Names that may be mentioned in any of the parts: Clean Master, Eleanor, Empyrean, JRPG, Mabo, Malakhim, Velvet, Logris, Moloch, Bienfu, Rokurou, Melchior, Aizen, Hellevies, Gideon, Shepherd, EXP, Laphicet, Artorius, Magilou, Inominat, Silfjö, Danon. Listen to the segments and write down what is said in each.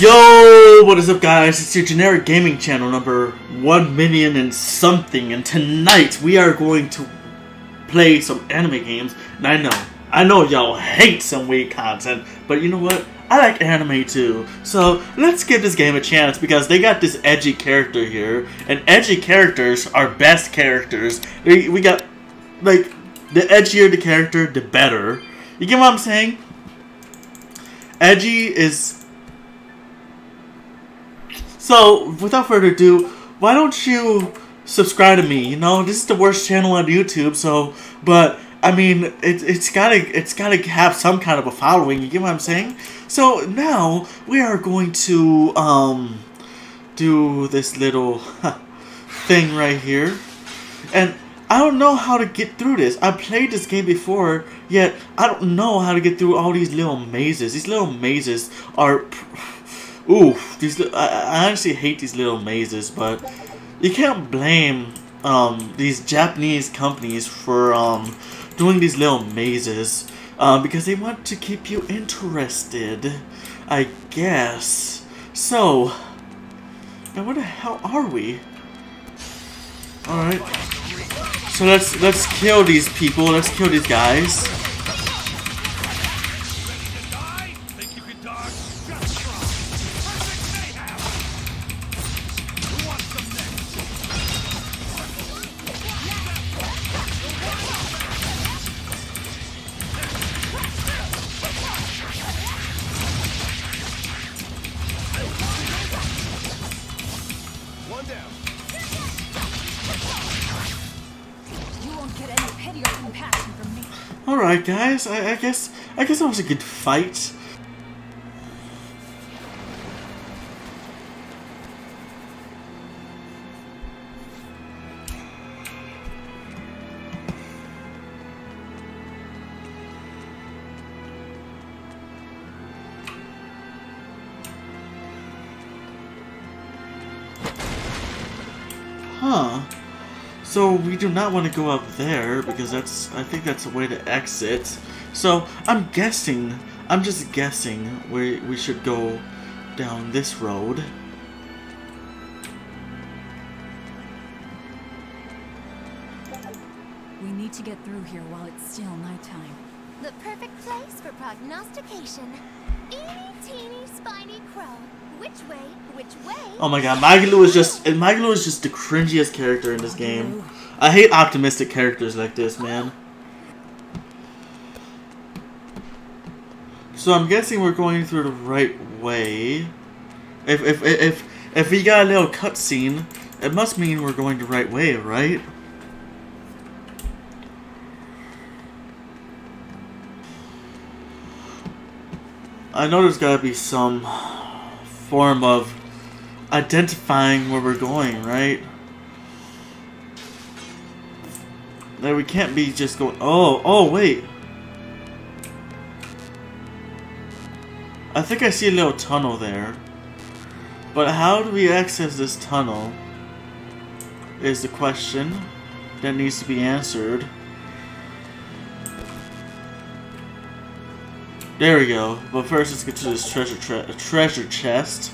Yo, what is up guys, it's your generic gaming channel number 1 million and something, and tonight we are going to play some anime games. And I know y'all hate some weird content, but you know what? I like anime too, so let's give this game a chance because they got this edgy character here, and edgy characters are best characters. We got, like, the edgier the character, the better. You get what I'm saying? Edgy is... So, without further ado, why don't you subscribe to me? You know, this is the worst channel on YouTube, so, but... I mean, it's gotta have some kind of a following. You get what I'm saying? So now we are going to do this little thing right here, and I don't know how to get through this. I played this game before, yet I don't know how to get through all these little mazes. These little mazes are, ooh, these. I honestly hate these little mazes, but you can't blame these Japanese companies for doing these little mazes because they want to keep you interested, I guess. So, now where the hell are we? Alright. So let's kill these people, let's kill these guys. Alright guys, I guess that was a good fight. So we do not want to go up there because that's, I think that's a way to exit. So I'm just guessing where we should go down this road. We need to get through here while it's still nighttime. The perfect place for prognostication. Eeny teeny spiny crow. Which way? Oh my god, Magilou is just the cringiest character in this game. I hate optimistic characters like this, man. So I'm guessing we're going through the right way. If we got a little cutscene, it must mean we're going the right way, right? I know there's gotta be some form of identifying where we're going, right? That we can't be just going. Oh, wait. I think I see a little tunnel there. But how do we access this tunnel? Is the question that needs to be answered. There we go. But first, let's get to this treasure chest.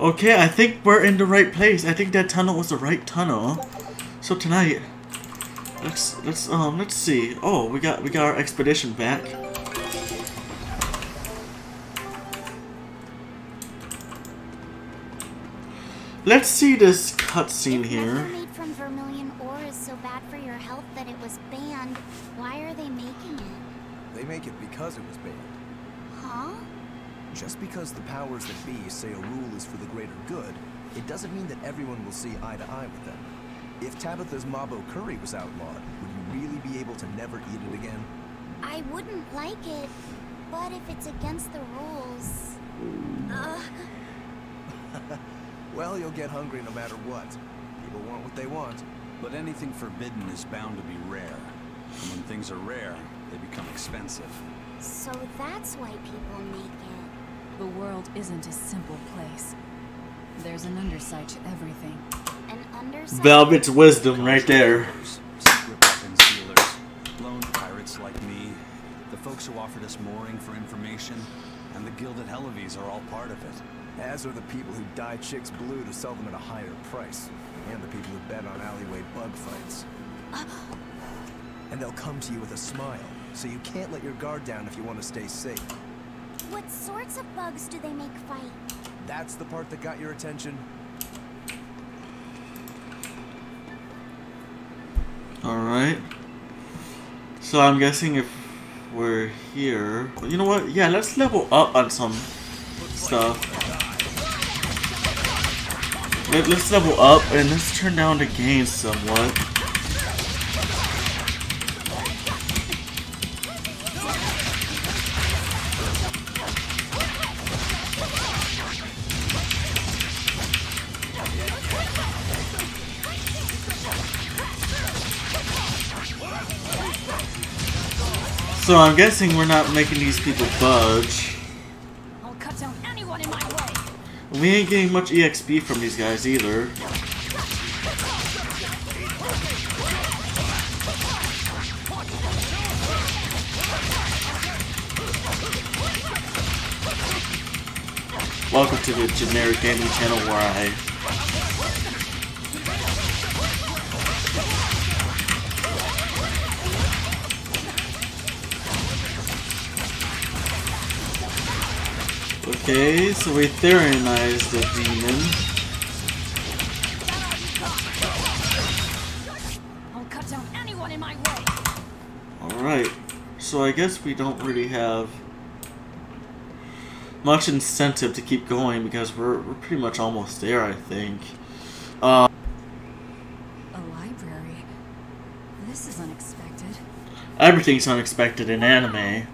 Okay, I think we're in the right place. I think that tunnel was the right tunnel. So tonight, let's see. Oh, we got our expedition back. Let's see this cutscene here. Made from vermilion ore is so bad for your health that it was banned. Why are they making it? They make it because it was banned. Huh? Just because the powers that be say a rule is for the greater good, it doesn't mean that everyone will see eye to eye with them. If Tabitha's Mabo curry was outlawed, would you really be able to never eat it again? I wouldn't like it, but if it's against the rules... Well, you'll get hungry no matter what. People want what they want. But anything forbidden is bound to be rare. And when things are rare, they become expensive. So that's why people make it. The world isn't a simple place. There's an underside to everything. An underside? Velvet's wisdom right there. Secret weapons dealers, lone pirates like me, the folks who offered us mooring for information, and the gilded Hellevies are all part of it. As are the people who dye chicks blue to sell them at a higher price. And the people who bet on alleyway bug fights. And they'll come to you with a smile, so you can't let your guard down if you want to stay safe. What sorts of bugs do they make fight? That's the part that got your attention. Alright. So I'm guessing if we're here... You know what? Yeah, let's level up on some stuff. Let's level up and let's turn down the game somewhat. So I'm guessing we're not making these people budge. We ain't getting much EXP from these guys either. Welcome to the generic gaming channel where I Okay, so we theorized the demon. I'll cut down anyone in my way. Alright, so I guess we don't really have much incentive to keep going because we're pretty much almost there, I think. A library. This is unexpected. Everything's unexpected in anime.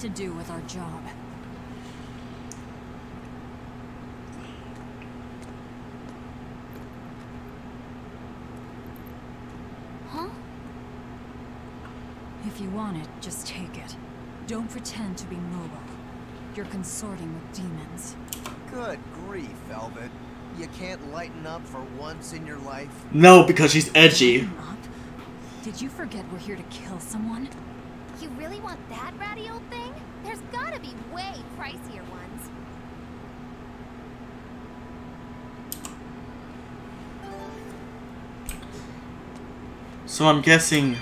To do with our job. Huh? If you want it, just take it. Don't pretend to be noble. You're consorting with demons. Good grief, Velvet. You can't lighten up for once in your life? No, because she's edgy. Did you forget we're here to kill someone? You really want that ratty old thing? There's gotta be way pricier ones. So I'm guessing...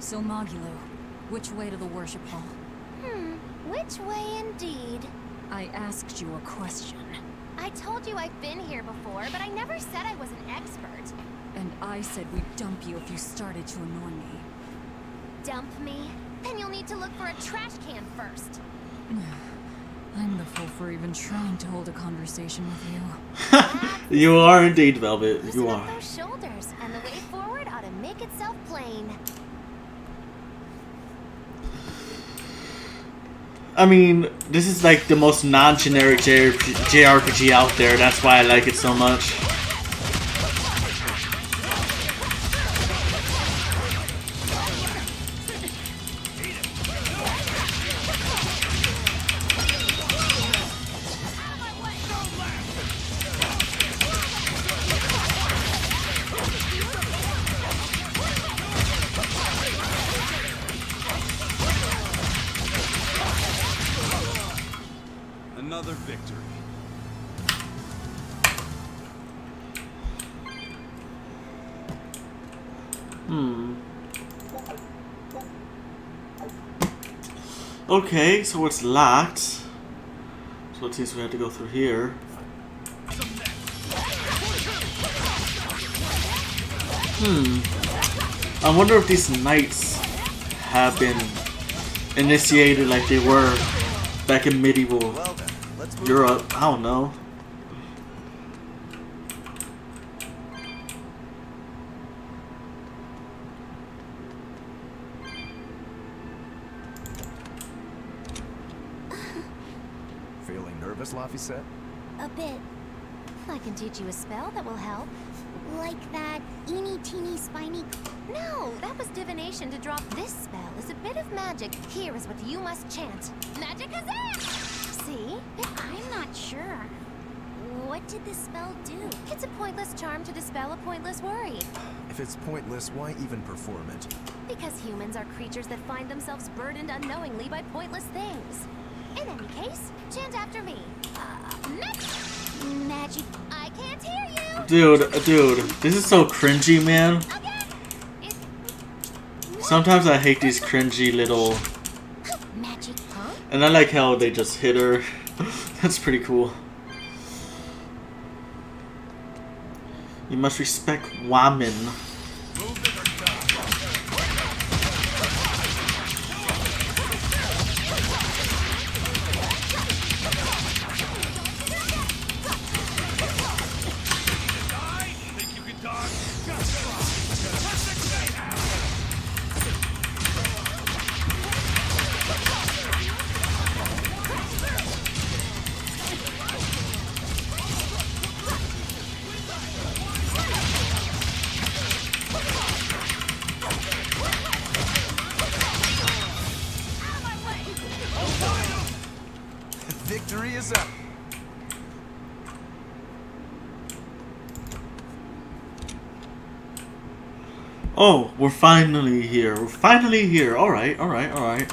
So, Magilou, which way to the worship hall? Which way indeed? I asked you a question. I told you I've been here before, but I never said I was an expert. And I said we'd dump you if you started to annoy me. Dump me? Then you'll need to look for a trash can first. I'm the fool for even trying to hold a conversation with you. You are indeed, Velvet. Loosen you are. Up those shoulders, and the way forward ought to make itself plain. I mean, this is like the most non-generic JRPG out there, that's why I like it so much. Okay, so it's locked. So it seems we have to go through here. I wonder if these knights have been initiated like they were back in medieval Europe. I don't know. Feeling nervous, Laphicet? A bit. I can teach you a spell that will help. Like that eeny teeny spiny... No, that was divination to drop this spell. It's a bit of magic. Here is what you must chant. Magic huzzah! See? I'm not sure. What did this spell do? It's a pointless charm to dispel a pointless worry. If it's pointless, why even perform it? Because humans are creatures that find themselves burdened unknowingly by pointless things. In any case, chant after me. Magic. I can't hear you. Dude, this is so cringy, man. Sometimes I hate these cringy little. Magic, huh? And I like how they just hit her. That's pretty cool. You must respect women. Oh, we're finally here. We're finally here. Alright, alright, alright.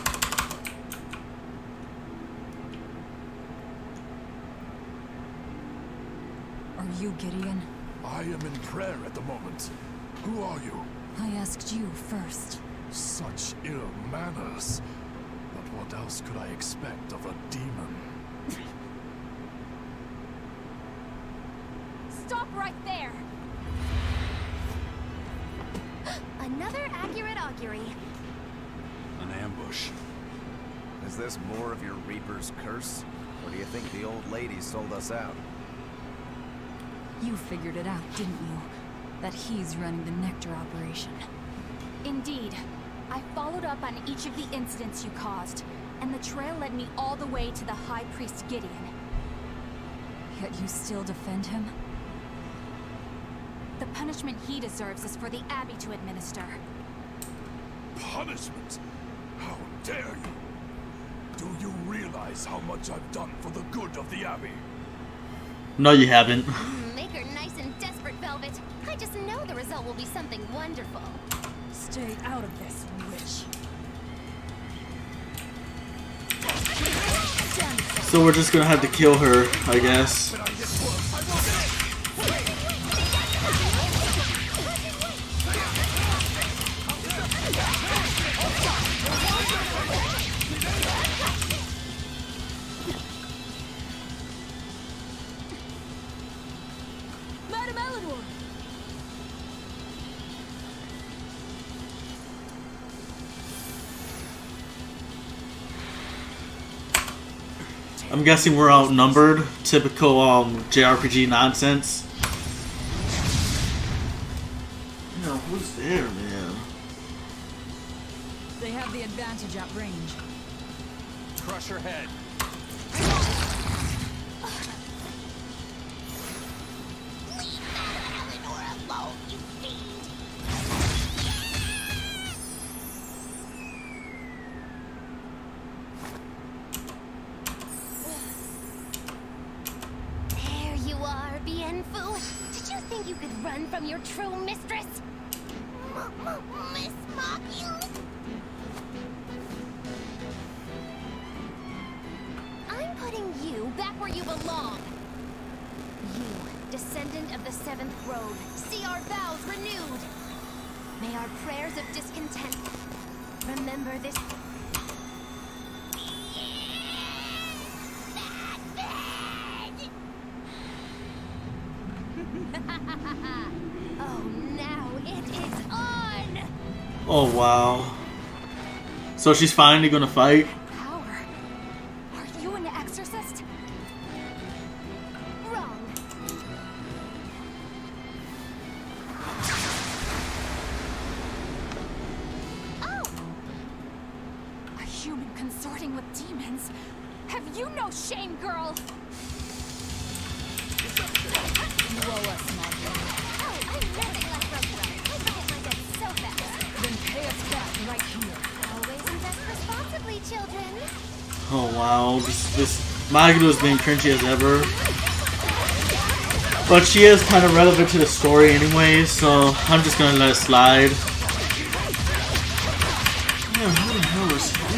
Are you Gideon? I am in prayer at the moment. Who are you? I asked you first. Such ill manners. But what else could I expect of a demon? Stop right there! Another accurate augury. An ambush. Is this more of your Reaper's curse? Or do you think the old lady sold us out? You figured it out, didn't you? That he's running the nectar operation. Indeed. I followed up on each of the incidents you caused, and the trail led me all the way to the High Priest Gideon. Yet you still defend him? The punishment he deserves is for the Abbey to administer. Punishment? How dare you? Do you realize how much I've done for the good of the Abbey? No, you haven't. Make her nice and desperate, Velvet. I just know the result will be something wonderful. Stay out of this, witch. So we're just gonna have to kill her, I guess. I'm guessing we're outnumbered. Typical JRPG nonsense. Yeah, who's there, man? They have the advantage at range. Crush her head. Leave that Eleanor alone, you Bienfu, did you think you could run from your true mistress? Miss Magilou? I'm putting you back where you belong. You, descendant of the Seventh Road, see our vows renewed. May our prayers of discontent remember this. Oh, now it is on. Oh wow. So she's finally gonna fight. Power. Are you an exorcist? Wrong. Oh. A human consorting with demons. Have you no shame, girl? Oh wow, this Magilou is being cringy as ever. But she is kind of relevant to the story anyway, so I'm just gonna let it slide. Man, how the hell is he doing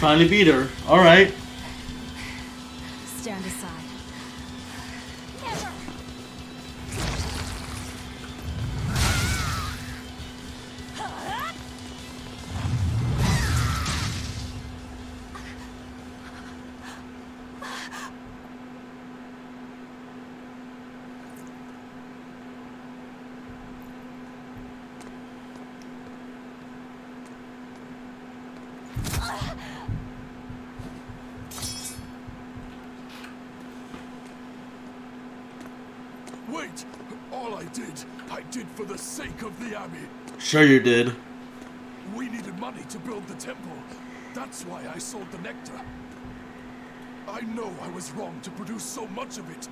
Finally beat her. All right. Stand aside. Never. Wait! All I did for the sake of the abbey. Sure you did. We needed money to build the temple. That's why I sold the nectar. I know I was wrong to produce so much of it,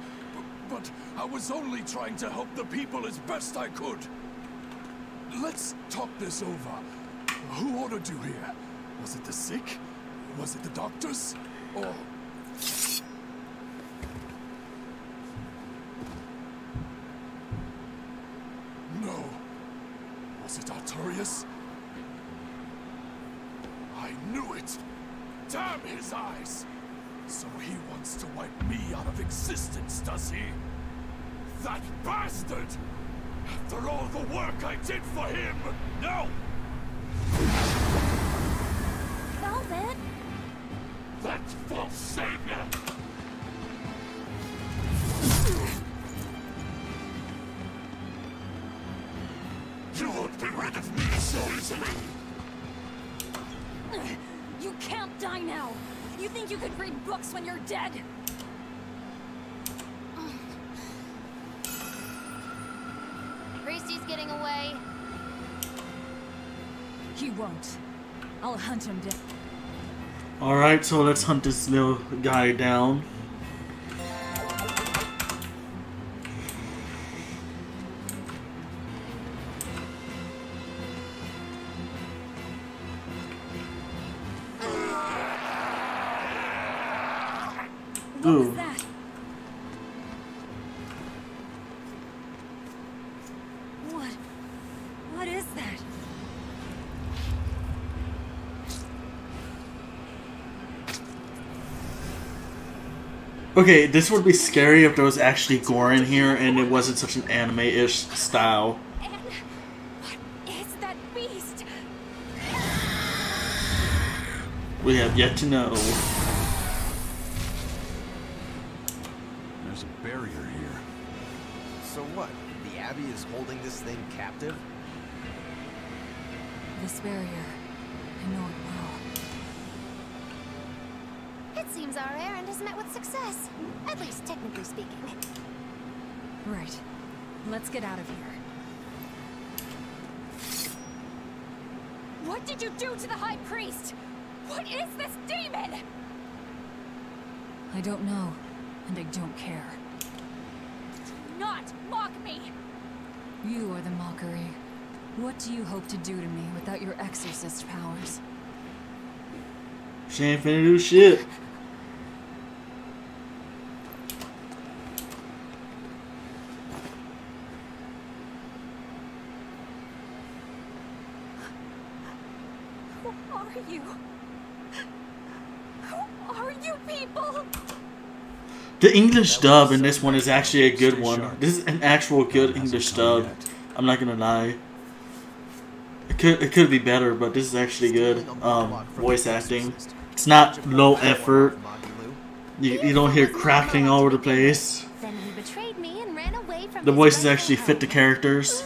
but I was only trying to help the people as best I could. Let's talk this over. Who ordered you here? Was it the sick? Was it the doctors? Or... was it Artorius? I knew it! Damn his eyes! So he wants to wipe me out of existence, does he? That bastard! After all the work I did for him! No! Velvet? That false savior! You can't die now. You think you could read books when you're dead? Riesty's getting away. He won't. I'll hunt him down. All right, so let's hunt this little guy down. Ooh. What is that? Okay, this would be scary if there was actually gore in here and it wasn't such an anime-ish style. What is that beast? We have yet to know. Is holding this thing captive? This barrier, I know it well. It seems our errand has met with success, at least technically speaking. Right. Let's get out of here. What did you do to the High Priest? What is this demon? I don't know, and I don't care. Do not mock me! You are the mockery. What do you hope to do to me without your exorcist powers? She ain't finna do shit. The English dub in this one is actually a good one. This is an actual good English dub. I'm not gonna lie. It could be better, but this is actually good. Voice acting. It's not low effort. You don't hear cracking all over the place. The voices actually fit the characters.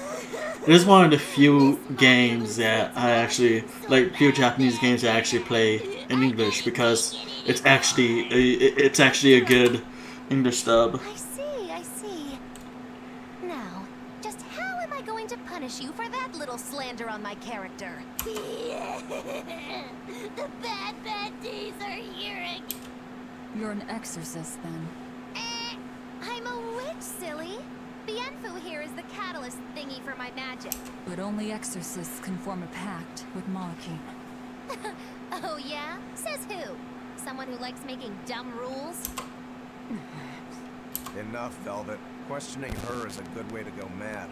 This is one of the few games that I actually like. Few Japanese games I actually play in English because it's actually a good English dub. I see, I see. Now, just how am I going to punish you for that little slander on my character? The bad days are hearing. You're an exorcist, then. I'm a witch, silly. Bienfu here is the catalyst thingy for my magic. But only exorcists can form a pact with Malakhim. Oh yeah? Says who? Someone who likes making dumb rules? Enough, Velvet. Questioning her is a good way to go mad.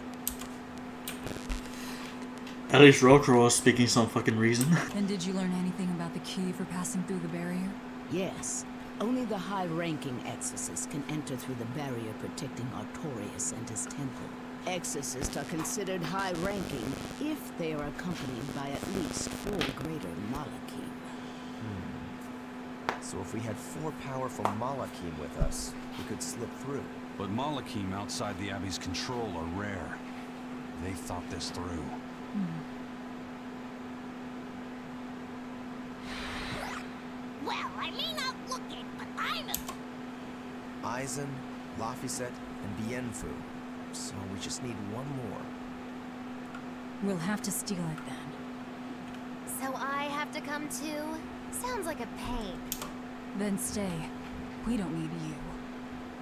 At least Rokurou is speaking some fucking reason. And did you learn anything about the key for passing through the barrier? Yes. Only the high-ranking exorcists can enter through the barrier protecting Artorius and his temple. Exorcists are considered high-ranking if they are accompanied by at least 4 greater Malakhim. So if we had 4 powerful Malakhim with us, we could slip through. But Malakhim outside the Abbey's control are rare. They thought this through. Well, I may not look it, but I'm a... Aizen, Laphicet, and Bienfu. So we just need one more. We'll have to steal it then. So I have to come too? Sounds like a pain. Then stay. We don't need you.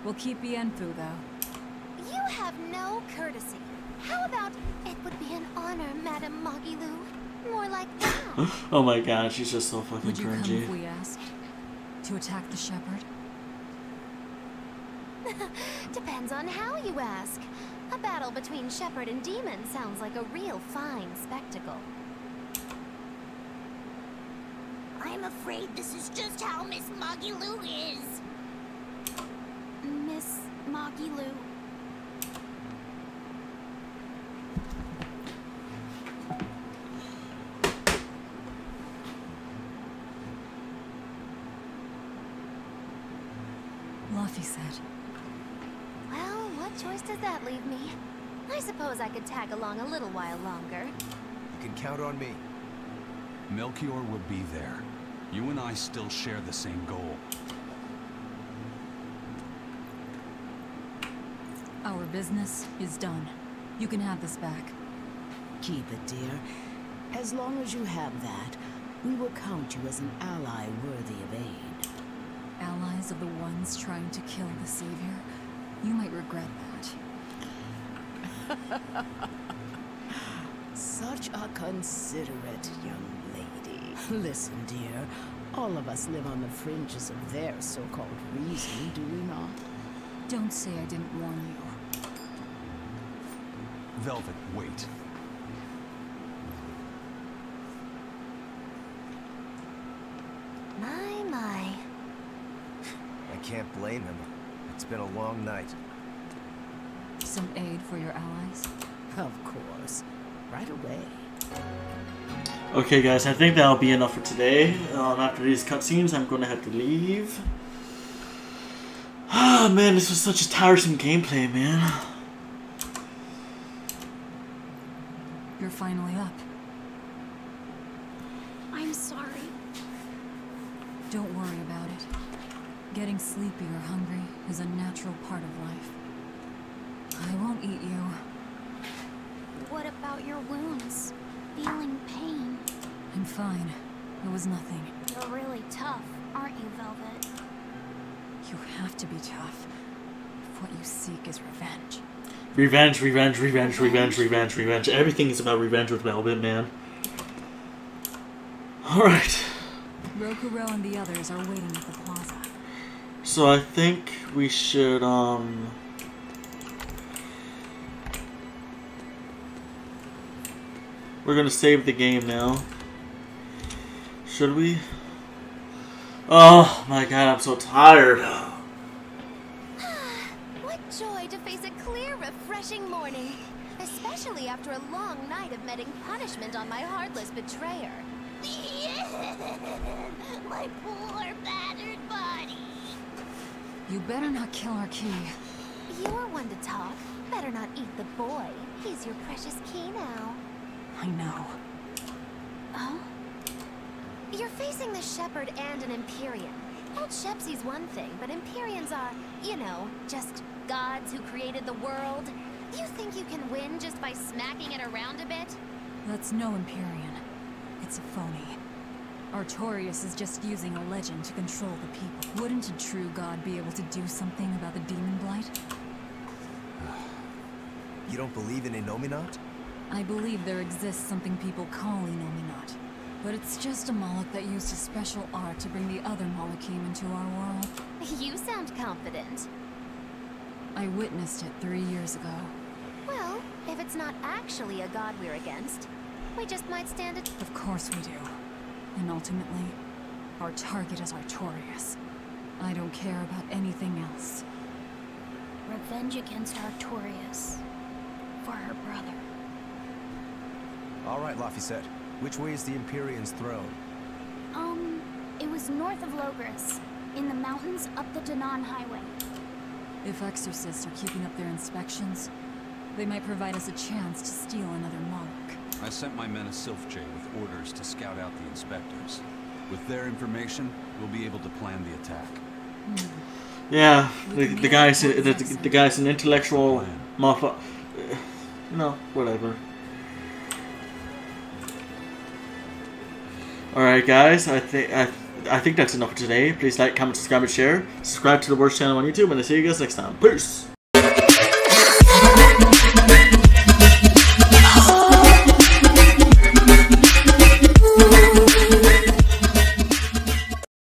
We'll keep Bienfu, though. You have no courtesy. How about it would be an honor, Madame Magilou? More like that. Oh my god, she's just so fucking cringy. Would you come if we asked? To attack the Shepherd? Depends on how you ask. A battle between Shepherd and Demon sounds like a real fine spectacle. I'm afraid this is just how Miss Magilou is. Miss Magilou. Laphicet. Well, what choice does that leave me? I suppose I could tag along a little while longer. You can count on me. Melchior will be there. You and I still share the same goal. Our business is done. You can have this back. Keep it, dear. As long as you have that, we will count you as an ally worthy of aid. Allies of the ones trying to kill the Savior? You might regret that. Such a considerate young lady. Listen, dear, all of us live on the fringes of their so-called reason, do we not? Don't say I didn't warn you. Velvet, wait. My, my. I can't blame him. It's been a long night. Some aid for your allies? Of course. Right away. Okay, guys, I think that'll be enough for today. After these cutscenes, I'm gonna have to leave. Ah, oh, man, this was such a tiresome gameplay, man. You're finally up. I'm sorry. Don't worry about it. Getting sleepy or hungry is a natural part of life. I won't eat you. What about your wounds? Feeling pain? I'm fine. It was nothing. You're really tough, aren't you, Velvet? You have to be tough if what you seek is revenge. Revenge, revenge, revenge, revenge, revenge, revenge. Everything is about revenge with Velvet, man. Alright. Rokurou and the others are waiting at the plaza. So I think we should, we're gonna save the game now. Should we? Oh my god, I'm so tired. What joy to face a clear, refreshing morning. Especially after a long night of meting punishment on my heartless betrayer. My poor, battered body. You better not kill our key. You're one to talk. Better not eat the boy. He's your precious key now. I know. Oh? You're facing the Shepherd and an Empyrean. Old Shepsy's one thing, but Empyreans are, you know, just gods who created the world. You think you can win just by smacking it around a bit? That's no Empyrean. It's a phony. Artorius is just using a legend to control the people. Wouldn't a true god be able to do something about the demon blight? You don't believe in Inominat? I believe there exists something people call Inominat, but it's just a Moloch that used a special art to bring the other Malakhim into our world. You sound confident. I witnessed it 3 years ago. Well, if it's not actually a god we're against, we just might stand it. Of course we do. And ultimately, our target is Artorius. I don't care about anything else. Revenge against Artorius. For her brother. All right, Laphicet. Which way is the Empyrean's throne? It was north of Logris, in the mountains up the Danon highway. If exorcists are keeping up their inspections, they might provide us a chance to steal another Moloch. I sent my men to Silfjö with orders to scout out the inspectors. With their information, we'll be able to plan the attack. Mm. Yeah, the guy's an intellectual motherfucker. No, whatever. Alright guys, I think that's enough for today. Please like, comment, subscribe, and share. Subscribe to the worst channel on YouTube, and I'll see you guys next time. Peace!